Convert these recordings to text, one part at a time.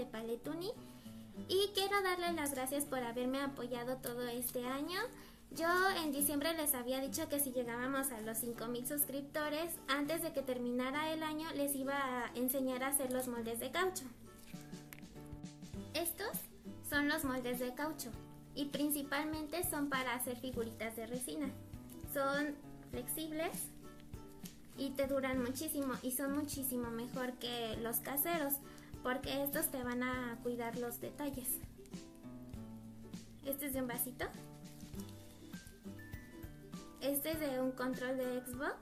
de Palettunny. Y quiero darles las gracias por haberme apoyado todo este año. Yo en diciembre les había dicho que si llegábamos a los 5000 suscriptores, antes de que terminara el año les iba a enseñar a hacer los moldes de caucho. Estos son los moldes de caucho y principalmente son para hacer figuritas de resina. Son flexibles y te duran muchísimo y son muchísimo mejor que los caseros, porque estos te van a cuidar los detalles. Este es de un vasito. Este es de un control de Xbox.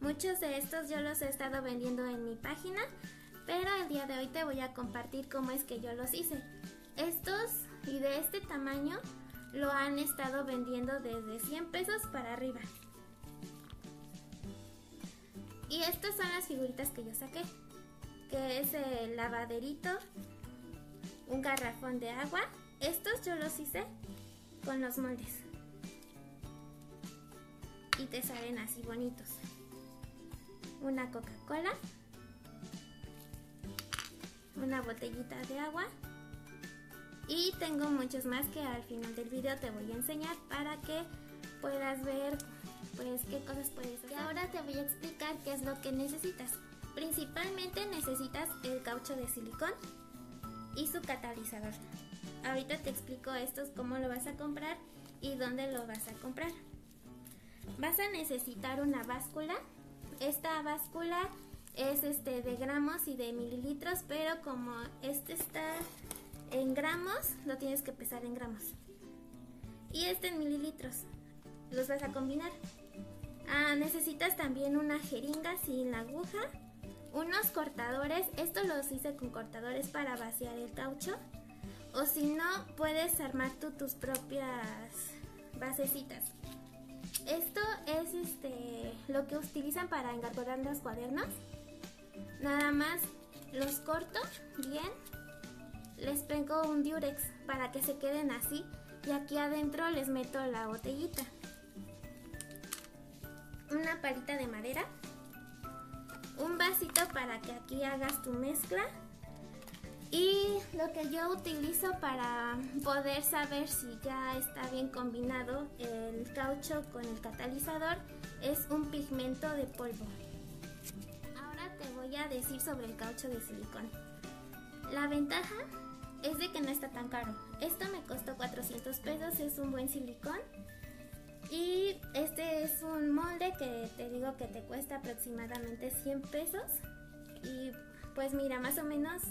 Muchos de estos yo los he estado vendiendo en mi página, pero el día de hoy te voy a compartir cómo es que yo los hice. Estos y de este tamaño lo han estado vendiendo desde 100 pesos para arriba. Y estas son las figuritas que yo saqué, que es el lavaderito, un garrafón de agua. Estos yo los hice con los moldes y te salen así bonitos. Una Coca-Cola, una botellita de agua, y tengo muchos más que al final del video te voy a enseñar para que puedas ver pues qué cosas puedes hacer. Y ahora te voy a explicar qué es lo que necesitas. Principalmente necesitas el caucho de silicón y su catalizador. Ahorita te explico estos, cómo lo vas a comprar y dónde lo vas a comprar. Vas a necesitar una báscula. Esta báscula es de gramos y de mililitros, pero como este está en gramos, lo tienes que pesar en gramos. Y este en mililitros. Los vas a combinar. Necesitas también una jeringa sin la aguja, unos cortadores. Estos los hice con cortadores para vaciar el caucho. O si no, puedes armar tú tus propias basecitas. Esto es lo que utilizan para engargolar los cuadernos. Nada más los corto bien. Les pego un diurex para que se queden así. Y aquí adentro les meto la botellita. Una palita de madera. Un vasito para que aquí hagas tu mezcla. Y lo que yo utilizo para poder saber si ya está bien combinado el caucho con el catalizador es un pigmento de polvo. Ahora te voy a decir sobre el caucho de silicón. La ventaja es de que no está tan caro. Esto me costó 400 pesos, es un buen silicón. Y este es un molde que te digo que te cuesta aproximadamente 100 pesos. Y pues mira, más o menos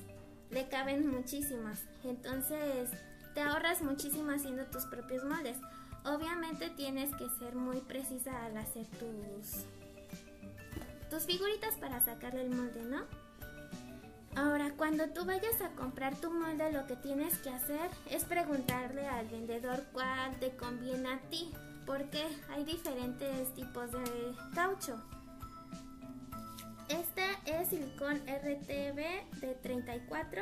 le caben muchísimas, entonces te ahorras muchísimo haciendo tus propios moldes. Obviamente tienes que ser muy precisa al hacer tus figuritas para sacarle el molde, ¿no? Ahora, cuando tú vayas a comprar tu molde, lo que tienes que hacer es preguntarle al vendedor cuál te conviene a ti, porque hay diferentes tipos de caucho. Este es silicón RTV de 34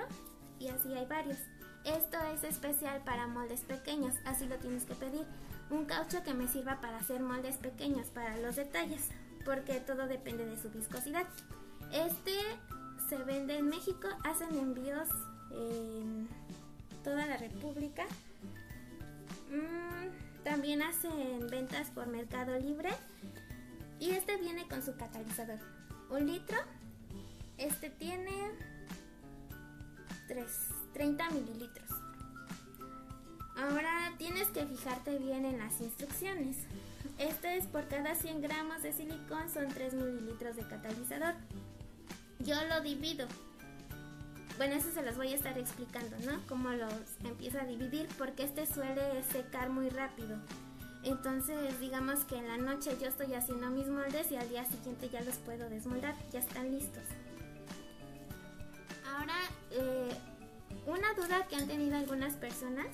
y así hay varios. Esto es especial para moldes pequeños, así lo tienes que pedir. Un caucho que me sirva para hacer moldes pequeños, para los detalles, porque todo depende de su viscosidad. Este se vende en México, hacen envíos en toda la República. También hacen ventas por Mercado Libre. Y este viene con su catalizador. Un litro, este tiene 30 mililitros. Ahora tienes que fijarte bien en las instrucciones. Este es por cada 100 gramos de silicón son 3 mililitros de catalizador. Yo lo divido. Bueno, eso se los voy a estar explicando, ¿no? Cómo los empiezo a dividir, porque este suele secar muy rápido. Entonces digamos que en la noche yo estoy haciendo mis moldes y al día siguiente ya los puedo desmoldar, ya están listos. Ahora, una duda que han tenido algunas personas,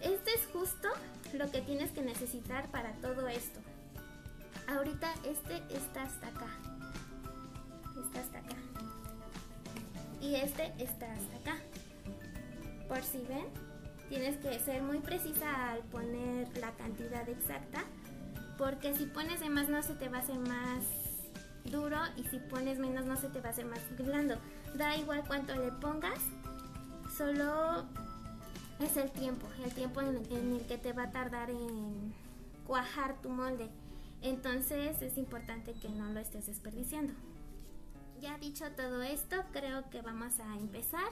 este es justo lo que tienes que necesitar para todo esto. Ahorita este está hasta acá, y este está hasta acá, por si ven. Tienes que ser muy precisa al poner la cantidad exacta, porque si pones de más no se te va a hacer más duro y si pones menos no se te va a hacer más blando. Da igual cuánto le pongas, solo es el tiempo en el que te va a tardar en cuajar tu molde. Entonces es importante que no lo estés desperdiciando. Ya dicho todo esto, creo que vamos a empezar.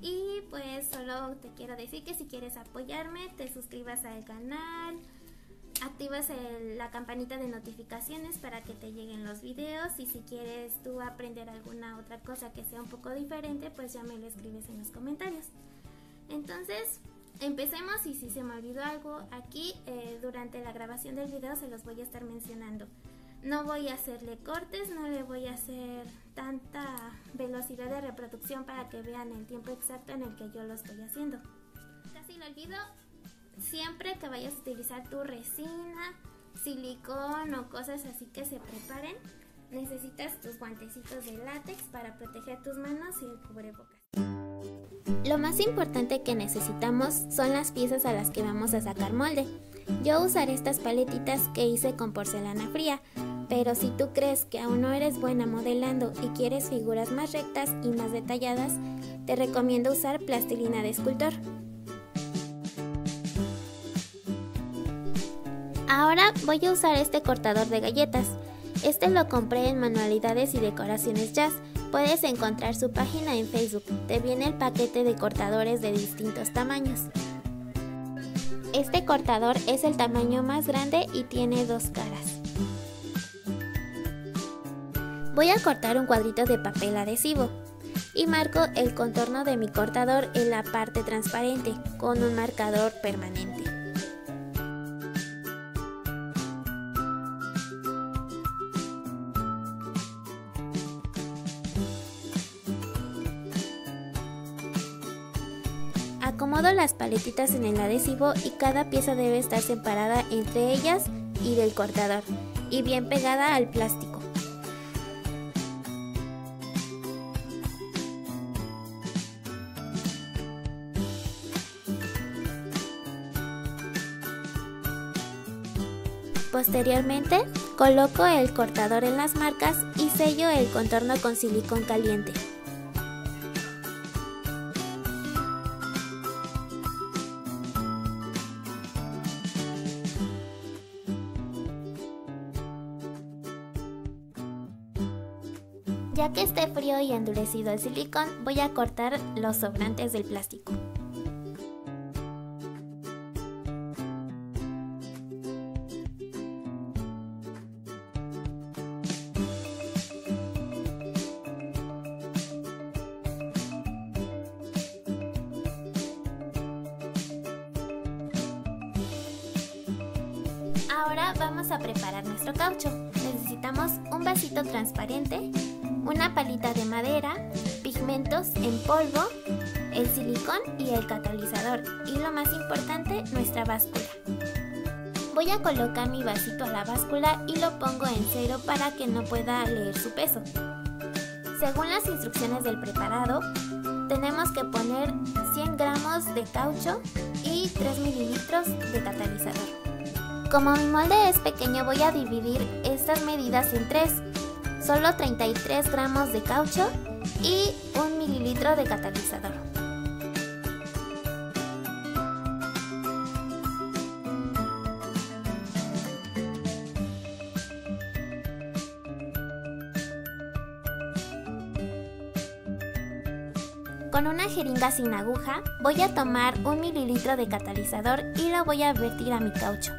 Y pues solo te quiero decir que si quieres apoyarme, te suscribas al canal, activas la campanita de notificaciones para que te lleguen los videos, y si quieres tú aprender alguna otra cosa que sea un poco diferente, pues ya me lo escribes en los comentarios. Entonces empecemos, y si se me olvidó algo aquí durante la grabación del video se los voy a estar mencionando. No voy a hacerle cortes, no le voy a hacer tanta velocidad de reproducción para que vean el tiempo exacto en el que yo lo estoy haciendo. Casi lo olvido. Siempre que vayas a utilizar tu resina, silicón o cosas así que se preparen, necesitas tus guantecitos de látex para proteger tus manos y el cubrebocas. Lo más importante que necesitamos son las piezas a las que vamos a sacar molde. Yo usaré estas paletitas que hice con porcelana fría, pero si tú crees que aún no eres buena modelando y quieres figuras más rectas y más detalladas, te recomiendo usar plastilina de escultor. Ahora voy a usar este cortador de galletas. Este lo compré en Manualidades y Decoraciones Jazz. Puedes encontrar su página en Facebook. Te viene el paquete de cortadores de distintos tamaños. Este cortador es el tamaño más grande y tiene dos caras. Voy a cortar un cuadrito de papel adhesivo y marco el contorno de mi cortador en la parte transparente con un marcador permanente. Acomodo las paletitas en el adhesivo y cada pieza debe estar separada entre ellas y del cortador y bien pegada al plástico. Posteriormente, coloco el cortador en las marcas y sello el contorno con silicón caliente. Ya que esté frío y endurecido el silicón, voy a cortar los sobrantes del plástico. Ahora vamos a preparar nuestro caucho. Necesitamos un vasito transparente, una palita de madera, pigmentos en polvo, el silicón y el catalizador, y lo más importante, nuestra báscula. Voy a colocar mi vasito a la báscula y lo pongo en cero para que no pueda leer su peso. Según las instrucciones del preparado, tenemos que poner 100 gramos de caucho y 3 mililitros de catalizador. Como mi molde es pequeño, voy a dividir estas medidas en 3. Solo 33 gramos de caucho y 1 mililitro de catalizador. Con una jeringa sin aguja voy a tomar 1 mililitro de catalizador y lo voy a vertir a mi caucho.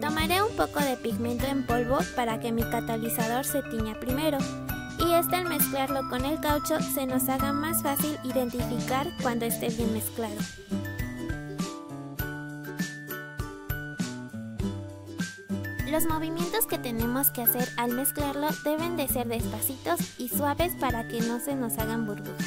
Tomaré un poco de pigmento en polvo para que mi catalizador se tiña primero, y al mezclarlo con el caucho se nos haga más fácil identificar cuando esté bien mezclado. Los movimientos que tenemos que hacer al mezclarlo deben de ser despacitos y suaves para que no se nos hagan burbujas.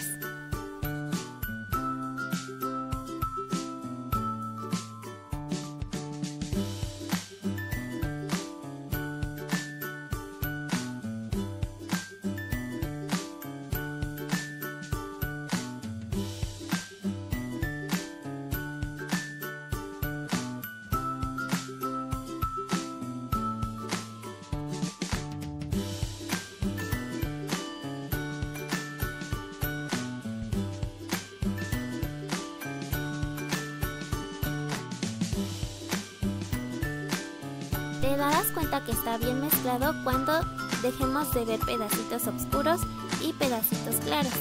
Te darás cuenta que está bien mezclado cuando dejemos de ver pedacitos oscuros y pedacitos claros.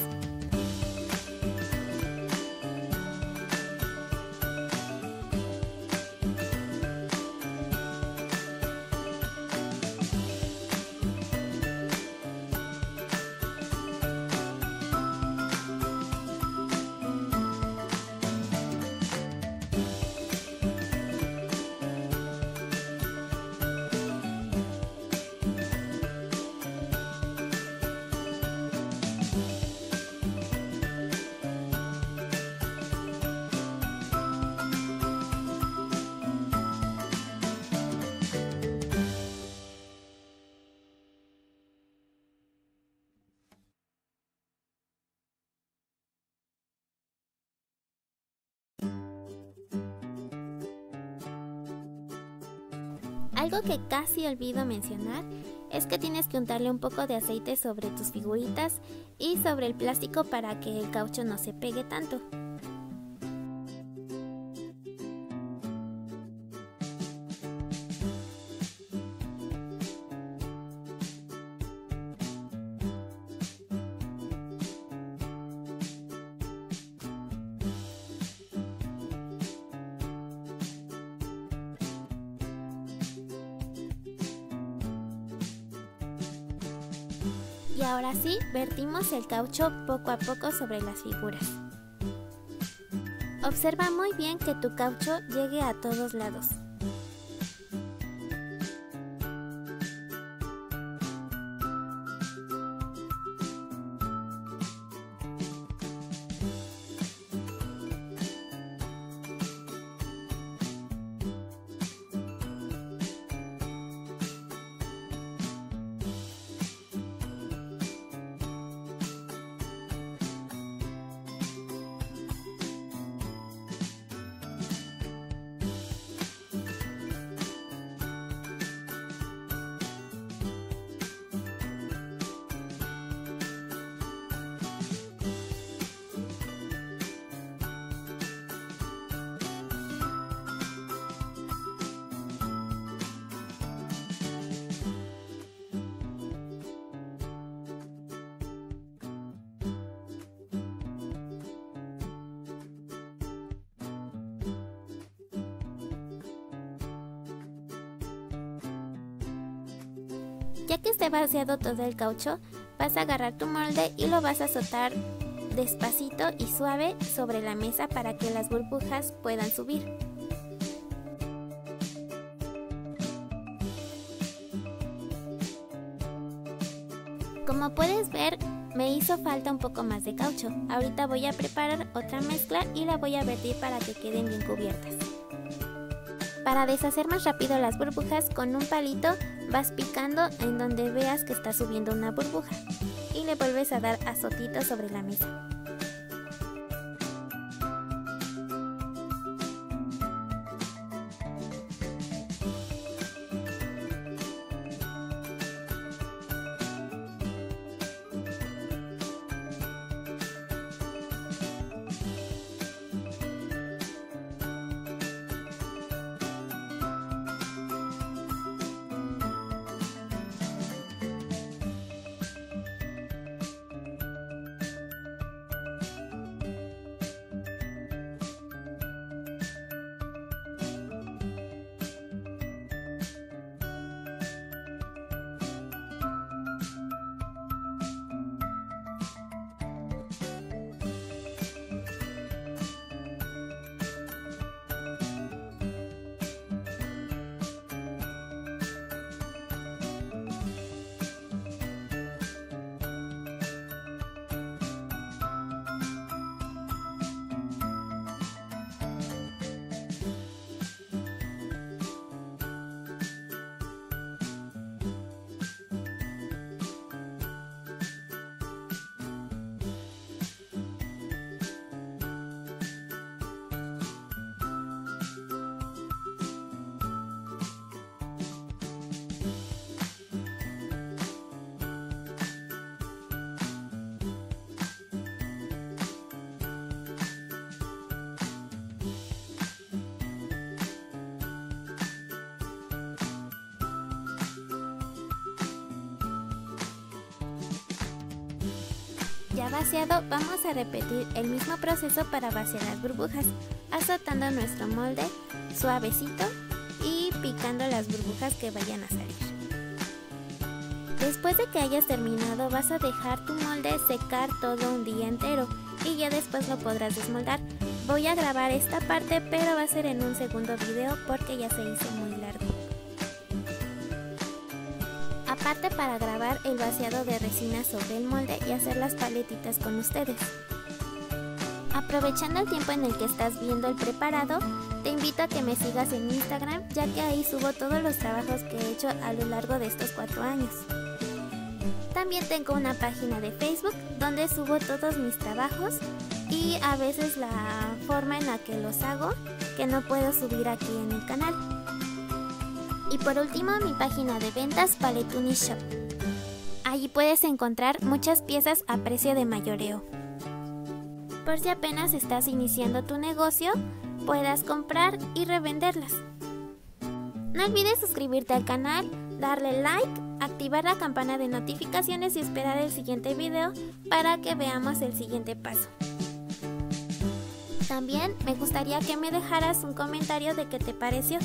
Algo que casi olvido mencionar es que tienes que untarle un poco de aceite sobre tus figuritas y sobre el plástico para que el caucho no se pegue tanto. Y ahora sí, vertimos el caucho poco a poco sobre las figuras. Observa muy bien que tu caucho llegue a todos lados. Ya que esté vaciado todo el caucho, vas a agarrar tu molde y lo vas a azotar despacito y suave sobre la mesa para que las burbujas puedan subir. Como puedes ver, me hizo falta un poco más de caucho. Ahorita voy a preparar otra mezcla y la voy a vertir para que queden bien cubiertas. Para deshacer más rápido las burbujas, con un palito vas picando en donde veas que está subiendo una burbuja y le vuelves a dar azotitos sobre la mesa. ya vaciado, vamos a repetir el mismo proceso para vaciar las burbujas, azotando nuestro molde suavecito y picando las burbujas que vayan a salir. Después de que hayas terminado, vas a dejar tu molde secar todo un día entero y ya después lo podrás desmoldar. Voy a grabar esta parte, pero va a ser en un segundo video porque ya se hizo muy largo. Aparte, para grabar el vaciado de resina sobre el molde y hacer las paletitas con ustedes. Aprovechando el tiempo en el que estás viendo el preparado, te invito a que me sigas en Instagram, ya que ahí subo todos los trabajos que he hecho a lo largo de estos 4 años. También tengo una página de Facebook donde subo todos mis trabajos y a veces la forma en la que los hago, que no puedo subir aquí en el canal. Y por último, mi página de ventas, Palettunny Shop. Allí puedes encontrar muchas piezas a precio de mayoreo. Por si apenas estás iniciando tu negocio, puedas comprar y revenderlas. No olvides suscribirte al canal, darle like, activar la campana de notificaciones y esperar el siguiente video para que veamos el siguiente paso. También me gustaría que me dejaras un comentario de qué te pareció.